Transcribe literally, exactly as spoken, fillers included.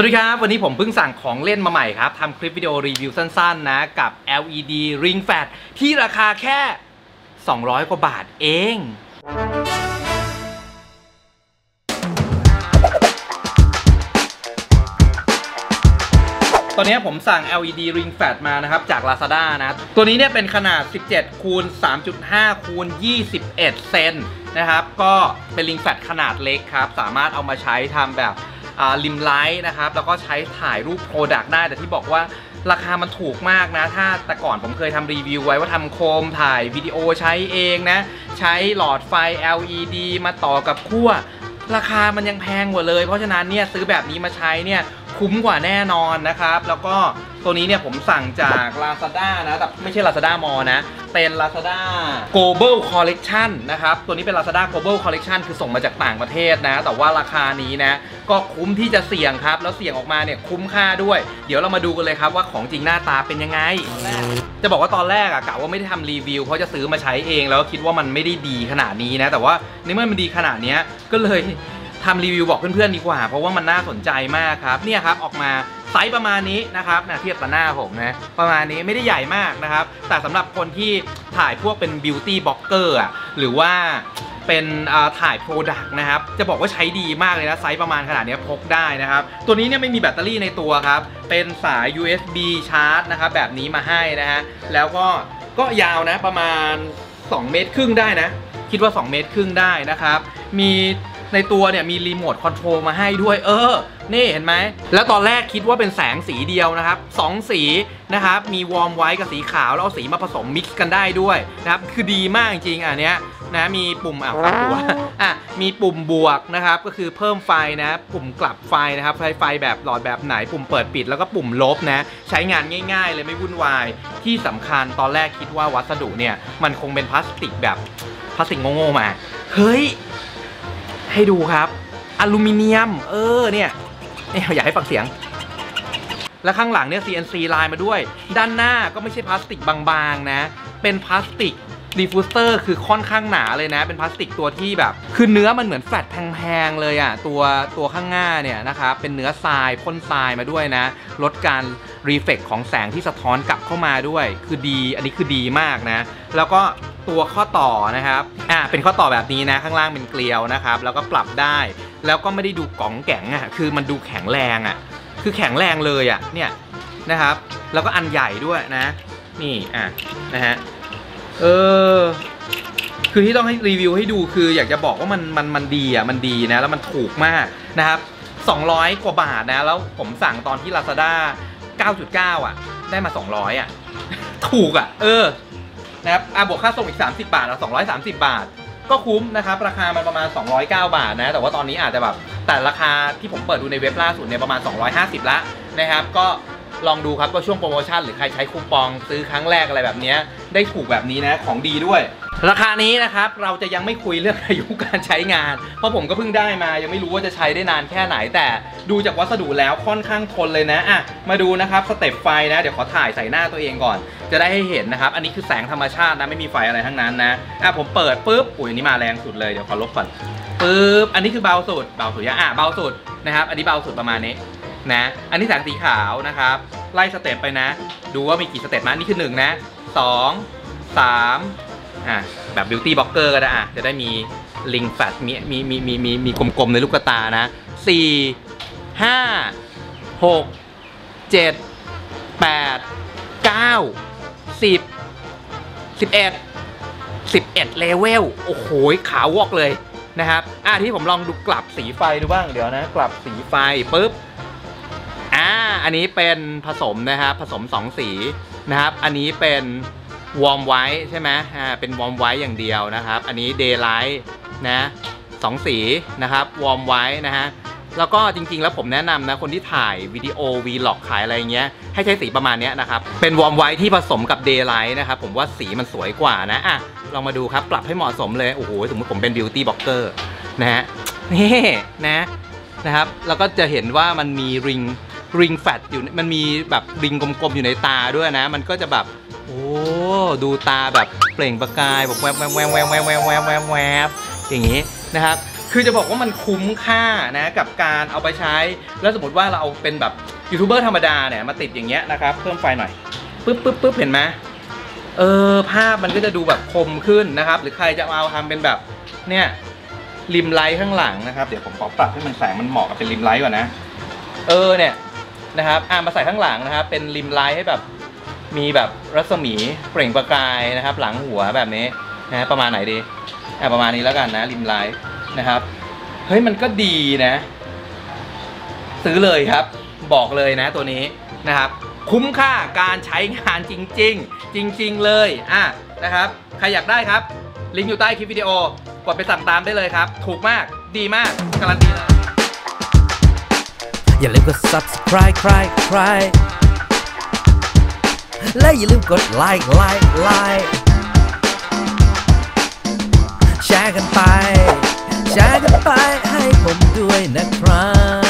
สวัสดีครับวันนี้ผมเพิ่งสั่งของเล่นมาใหม่ครับทำคลิปวิดีโอรีวิวสั้นๆนะกับ แอล อี ดี Ring Light ที่ราคาแค่สองร้อยกว่าบาทเองตอนนี้ผมสั่ง แอล อี ดี Ring Light มานะครับจาก Lazada นะตัวนี้เนี่ยเป็นขนาด สิบเจ็ดคูณสามจุดห้าคูณยี่สิบเอ็ด เซนนะครับก็เป็น Ring Light ขนาดเล็กครับสามารถเอามาใช้ทำแบบริมไลท์นะครับแล้วก็ใช้ถ่ายรูปโปรดักต์ได้แต่ที่บอกว่าราคามันถูกมากนะถ้าแต่ก่อนผมเคยทำรีวิวไว้ว่าทำโคมถ่ายวิดีโอใช้เองนะใช้หลอดไฟ แอล อี ดี มาต่อกับขั้วราคามันยังแพงกว่าเลยเพราะฉะนั้นเนี่ยซื้อแบบนี้มาใช้เนี่ยคุ้มกว่าแน่นอนนะครับแล้วก็ตัวนี้เนี่ยผมสั่งจาก Lazada นะแต่ไม่ใช่ Lazada Mall นะเป็น Lazada Global Collection นะครับตัวนี้เป็น Lazada Global Collection คือส่งมาจากต่างประเทศนะแต่ว่าราคานี้นะก็คุ้มที่จะเสี่ยงครับแล้วเสี่ยงออกมาเนี่ยคุ้มค่าด้วยเดี๋ยวเรามาดูกันเลยครับว่าของจริงหน้าตาเป็นยังไงจะบอกว่าตอนแรกอะกะว่าไม่ได้ทำรีวิวเพราะจะซื้อมาใช้เองแล้วคิดว่ามันไม่ได้ดีขนาดนี้นะแต่ว่าในเมื่อมันดีขนาดนี้ก็เลยทำรีวิวบอกเพื่อนๆดีกว่าเพราะว่ามันน่าสนใจมากครับเนี่ยครับออกมาไซส์ประมาณนี้นะครับนะเทียบกับหน้าผมนะประมาณนี้ไม่ได้ใหญ่มากนะครับแต่สำหรับคนที่ถ่ายพวกเป็นบิวตี้บล็อกเกอร์หรือว่าเป็นถ่ายโปรดักต์นะครับจะบอกว่าใช้ดีมากเลยนะไซส์ประมาณขนาดนี้พกได้นะครับตัวนี้เนี่ยไม่มีแบตเตอรี่ในตัวครับเป็นสาย ยู เอส บี ชาร์จนะครับแบบนี้มาให้นะฮะแล้วก็ก็ยาวนะประมาณสองเมตรครึ่งได้นะคิดว่าสองเมตรครึ่งได้นะครับมีในตัวเนี่ยมีรีโมทคอนโทรลมาให้ด้วยเออนี่เห็นไหมแล้วตอนแรกคิดว่าเป็นแสงสีเดียวนะครับสองสีนะครับมีวอร์มไวท์กับสีขาวแล้วเอาสีมาผสมมิกซ์กันได้ด้วยนะครับคือดีมากจริงอันเนี้ยนะมีปุ่มอ่ะกลับหัวอ่ะมีปุ่มบวกนะครับก็คือเพิ่มไฟนะปุ่มกลับไฟนะครับไฟไฟแบบหลอดแบบไหนปุ่มเปิดปิดแล้วก็ปุ่มลบนะใช้งานง่ายๆเลยไม่วุ่นวายที่สำคัญตอนแรกคิดว่าวัสดุเนี่ยมันคงเป็นพลาสติกแบบพลาสติกโง่ๆมาเฮ้ยให้ดูครับอลูมิเนียมเออเนี่ยเนี่ยอยากให้ฟังเสียงและข้างหลังเนี่ย ซี เอ็น ซี ลายมาด้วยด้านหน้าก็ไม่ใช่พลาสติกบางๆนะเป็นพลาสติกดีฟูสเตอร์คือค่อนข้างหนาเลยนะเป็นพลาสติกตัวที่แบบคือเนื้อมันเหมือนแฟตแพงๆเลยอ่ะตัวตัวข้างหน้าเนี่ยนะครับเป็นเนื้อทรายพ่นทรายมาด้วยนะลดการรีเฟล็กต์ของแสงที่สะท้อนกลับเข้ามาด้วยคือดีอันนี้คือดีมากนะแล้วก็ตัวข้อต่อนะครับอ่าเป็นข้อต่อแบบนี้นะข้างล่างเป็นเกลียวนะครับแล้วก็ปรับได้แล้วก็ไม่ได้ดูกล่องแข็งอ่ะคือมันดูแข็งแรงอ่ะคือแข็งแรงเลยอ่ะเนี่ยนะครับแล้วก็อันใหญ่ด้วยนะนี่อ่ะนะฮะเออคือที่ต้องให้รีวิวให้ดูคืออยากจะบอกว่ามันมันมันดีอ่ะมันดีนะแล้วมันถูกมากนะครับสองร้อยกว่าบาทนะแล้วผมสั่งตอนที่ Lazada เก้าจุดเก้า อ่ะได้มาสองร้อยอ่ะถูกอ่ะเออนะครับบวกค่าส่งอีกสามสิบบาทแล้วสองร้อยสามสิบบาทก็คุ้มนะครับราคามันประมาณสองร้อยเก้าบาทนะแต่ว่าตอนนี้อาจจะแบบแต่ราคาที่ผมเปิดดูในเว็บล่าสุดเนี่ยประมาณสองร้อยห้าสิบละนะครับก็ลองดูครับว่าช่วงโปรโมชั่นหรือใครใช้คูปองซื้อครั้งแรกอะไรแบบนี้ได้ถูกแบบนี้นะของดีด้วยราคานี้นะครับเราจะยังไม่คุยเรื่องอายุการใช้งานเพราะผมก็เพิ่งได้มายังไม่รู้ว่าจะใช้ได้นานแค่ไหนแต่ดูจากวัสดุแล้วค่อนข้างทนเลยนะอ่ะมาดูนะครับสเต็ปไฟนะเดี๋ยวขอถ่ายใส่หน้าตัวเองก่อนจะได้ให้เห็นนะครับอันนี้คือแสงธรรมชาตินะไม่มีไฟอะไรทั้งนั้นนะอ่ะผมเปิดปุ๊บอุ้ยอันนี้มาแรงสุดเลยเดี๋ยวขอลบก่อนปุ๊บอันนี้คือเบาสุดเบาสุดอ่ะเบาสุดนะครับอันนี้เบาสุดประมาณนี้นะอันนี้แสงสีขาวนะครับไล่สเต็ปไปนะดูว่ามีกี่สเต็ปนะนี่คือหนึ่งนะสอง สามอ่ะแบบบิวตี้บล็อกเกอร์ก็ได้อ่ะจะได้มีลิงแฟตมีมีมีมีมีมีกลมๆในลูกตานะสี่ ห้า หก เจ็ด แปด เก้า สิบ สิบเอ็ด สิบเอ็ดเลเวลโอ้โหขาววอกเลยนะครับอ่ะที่ผมลองดูกลับสีไฟดูบ้างเดี๋ยวนะกลับสีไฟปุ๊บอ่าอันนี้เป็นผสมนะครับผสมสองสีนะครับอันนี้เป็นวอร์มไว้ใช่ไหมอ่าเป็นวอร์มไว้อย่างเดียวนะครับอันนี้เดย์ไลท์นะสองสีนะครับวอร์มไว้นะฮะแล้วก็จริงๆแล้วผมแนะนำนะคนที่ถ่ายวิดีโอวีล็อกขายอะไรเงี้ยให้ใช้สีประมาณนี้นะครับเป็นวอร์มไว้ที่ผสมกับเดย์ไลท์นะครับผมว่าสีมันสวยกว่านะอ่ะลองมาดูครับปรับให้เหมาะสมเลยโอ้โหสมมติผมเป็นบิวตี้บล็อกเกอร์นะฮะนี่นะนะครับแล้วก็จะเห็นว่ามันมีริงริงแฟตอยู่มันมีแบบริงกลมๆอยู่ในตาด้วยนะมันก็จะแบบโอ้ดูตาแบบเปล่งประกายแบบแวบแวบแวบแวบแวบแวบแวบอย่างนี้นะครับ คือจะบอกว่ามันคุ้มค่านะกับการเอาไปใช้แล้วสมมติว่าเราเอาเป็นแบบยูทูบเบอร์ธรรมดาเนี่ยมาติดอย่างเงี้ยนะครับเพิ่มไฟหน่อยปึ๊บปึ๊บปึ๊บเห็นไหมเออภาพมันก็จะดูแบบคมขึ้นนะครับหรือใครจะเอาทำเป็นแบบเนี่ยริมไลท์ข้างหลังนะครับเดี๋ยวผมขอปรับให้มันแสงมันเหมาะกับเป็นริมไลท์ก่อนนะเออเนี่ยนะครับอ่ามาใส่ข้างหลังนะครับเป็นริมไลท์ให้แบบมีแบบรัศมีเปล่งประกายนะครับหลังหัวแบบนี้นะประมาณไหนดีอ่าประมาณนี้แล้วกันนะริมไลท์นะครับเฮ้ยมันก็ดีนะซื้อเลยครับบอกเลยนะตัวนี้นะครับคุ้มค่าการใช้งานจริงๆจริงๆเลยอ่ะนะครับใครอยากได้ครับลิงก์อยู่ใต้คลิปวิดีโอกดไปสั่งตามได้เลยครับถูกมากดีมากการันตีนะอย่าลืมกด subscribe ใครใครและอย่าลืมกด like like like แชร์กันไปแชร์กันไปให้ผมด้วยนะครับ